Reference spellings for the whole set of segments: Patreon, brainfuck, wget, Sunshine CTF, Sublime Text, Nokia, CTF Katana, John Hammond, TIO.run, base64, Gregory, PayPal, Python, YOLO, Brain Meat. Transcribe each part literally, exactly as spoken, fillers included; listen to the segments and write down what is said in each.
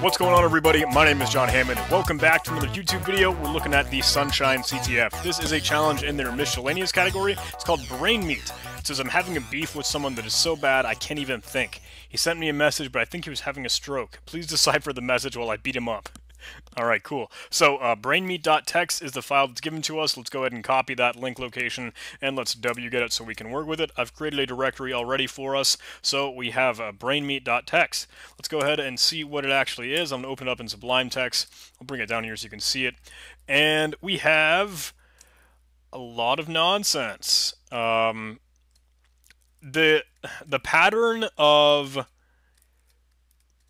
What's going on, everybody? My name is John Hammond. Welcome back to another YouTube video. We're looking at the Sunshine C T F. This is a challenge in their miscellaneous category. It's called Brain Meat. It says, I'm having a beef with someone that is so bad I can't even think. He sent me a message, but I think he was having a stroke. Please decipher the message while I beat him up. All right, cool. So uh, brain meat dot t x t is the file that's given to us. Let's go ahead and copy that link location, and let's wget it so we can work with it. I've created a directory already for us, so we have uh, brain meat dot t x t. Let's go ahead and see what it actually is. I'm going to open it up in Sublime Text. I'll bring it down here so you can see it. And we have a lot of nonsense. Um, the the pattern of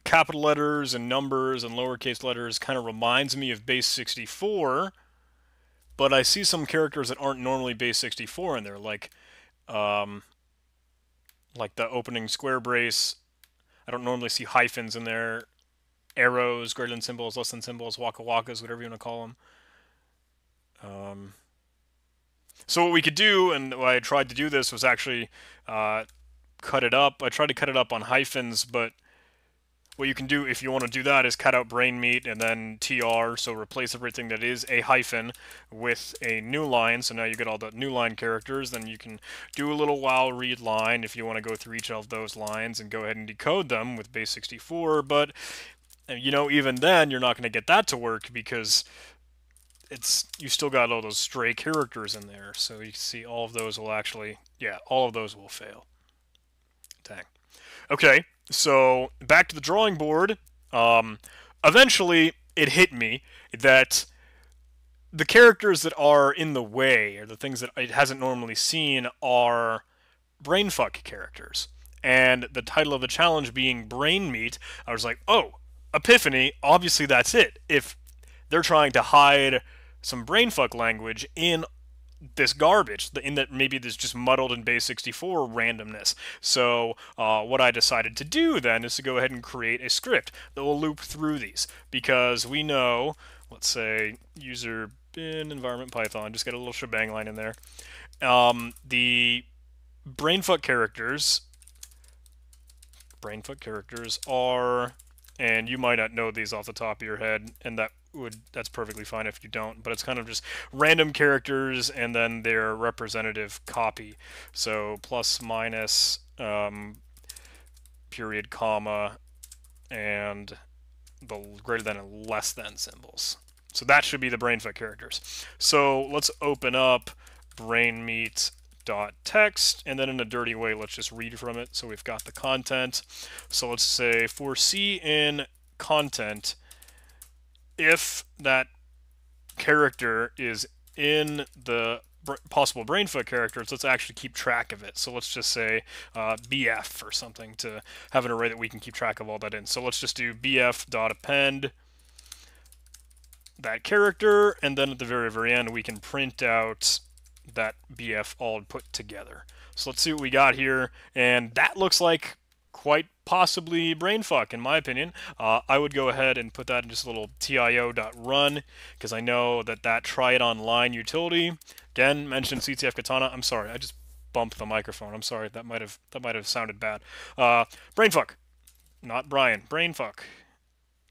capital letters and numbers and lowercase letters kind of reminds me of base sixty-four, but I see some characters that aren't normally base sixty-four in there, like um, like the opening square brace. I don't normally see hyphens in there, arrows, greater than symbols, less than symbols, waka wakas, whatever you want to call them. Um, so what we could do, and what I tried to do this, was actually uh, cut it up. I tried to cut it up on hyphens, but what you can do if you want to do that is cut out brain meat and then T R, so replace everything that is a hyphen with a new line. So now you get all the new line characters. Then you can do a little while read line if you want to go through each of those lines and go ahead and decode them with base sixty-four. But, you know, even then you're not going to get that to work because it's you still got all those stray characters in there. So you can see all of those will actually, yeah, all of those will fail. Dang. Okay. So, back to the drawing board. Um, eventually, it hit me that the characters that are in the way, or the things that it hasn't normally seen, are brainfuck characters. And the title of the challenge being Brain Meat, I was like, oh, epiphany, obviously that's it. If they're trying to hide some brainfuck language in this garbage, in that maybe there's just muddled in base sixty-four randomness. So uh, what I decided to do then is to go ahead and create a script that will loop through these, because we know, let's say user bin environment Python, just get a little shebang line in there. Um, the brainfuck characters, brainfuck characters are, and you might not know these off the top of your head, and that would that's perfectly fine if you don't, but it's kind of just random characters and then their representative copy. So plus minus um, period comma and the greater than and less than symbols. So that should be the brainfuck characters. So let's open up brain meat dot t x t, and then in a dirty way let's just read from it so we've got the content. So let's say for C in content, if that character is in the br possible brainfuck characters, let's actually keep track of it. So let's just say uh, B F or something to have an array that we can keep track of all that in. So let's just do B F dot append that character, and then at the very, very end, we can print out that B F all put together. So let's see what we got here, and that looks like quite possibly brainfuck, in my opinion. Uh, I would go ahead and put that in just a little T I O dot run, because I know that that try it online utility, again, mentioned C T F Katana. I'm sorry, I just bumped the microphone. I'm sorry, that might have that might have sounded bad. Uh, brainfuck, not Brian. Brainfuck.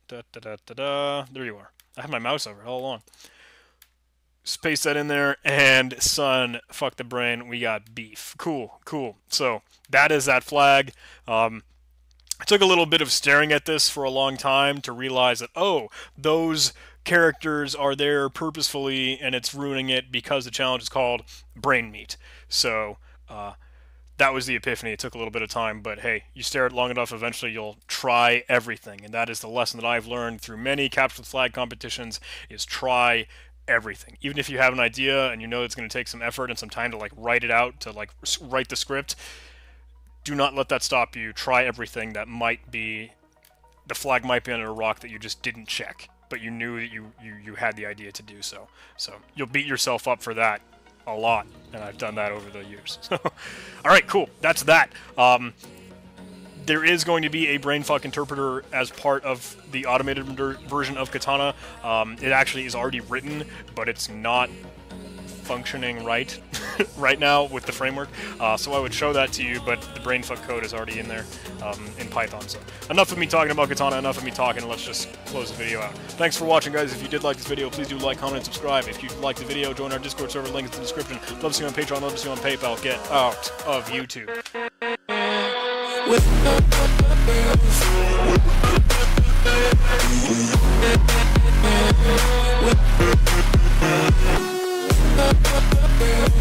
Da, da, da, da, da. There you are. I had my mouse over all along. Just paste that in there, and son, fuck the brain, we got beef. Cool, cool. So that is that flag. Um, I took a little bit of staring at this for a long time to realize that, oh, those characters are there purposefully, and it's ruining it because the challenge is called Brain Meat. So uh, that was the epiphany. It took a little bit of time, but hey, you stare at it long enough, eventually you'll try everything. And that is the lesson that I've learned through many Capture the Flag competitions, is try everything. Everything, even if you have an idea and you know it's going to take some effort and some time to like write it out, to like write the script, do not let that stop you. Try everything. That might be, the flag might be under a rock that you just didn't check, but you knew that you you, you had the idea to do so. So you'll beat yourself up for that a lot, and I've done that over the years. So all right, cool, that's that. um There is going to be a brainfuck interpreter as part of the automated version of Katana. Um, it actually is already written, but it's not functioning right right now with the framework, uh, so I would show that to you, but the brainfuck code is already in there um, in Python. So enough of me talking about Katana, enough of me talking, let's just close the video out. Thanks for watching, guys. If you did like this video, please do like, comment, and subscribe. If you liked the video, join our Discord server, link is in the description. Love to see you on Patreon, love to see you on PayPal. Get out of YouTube. With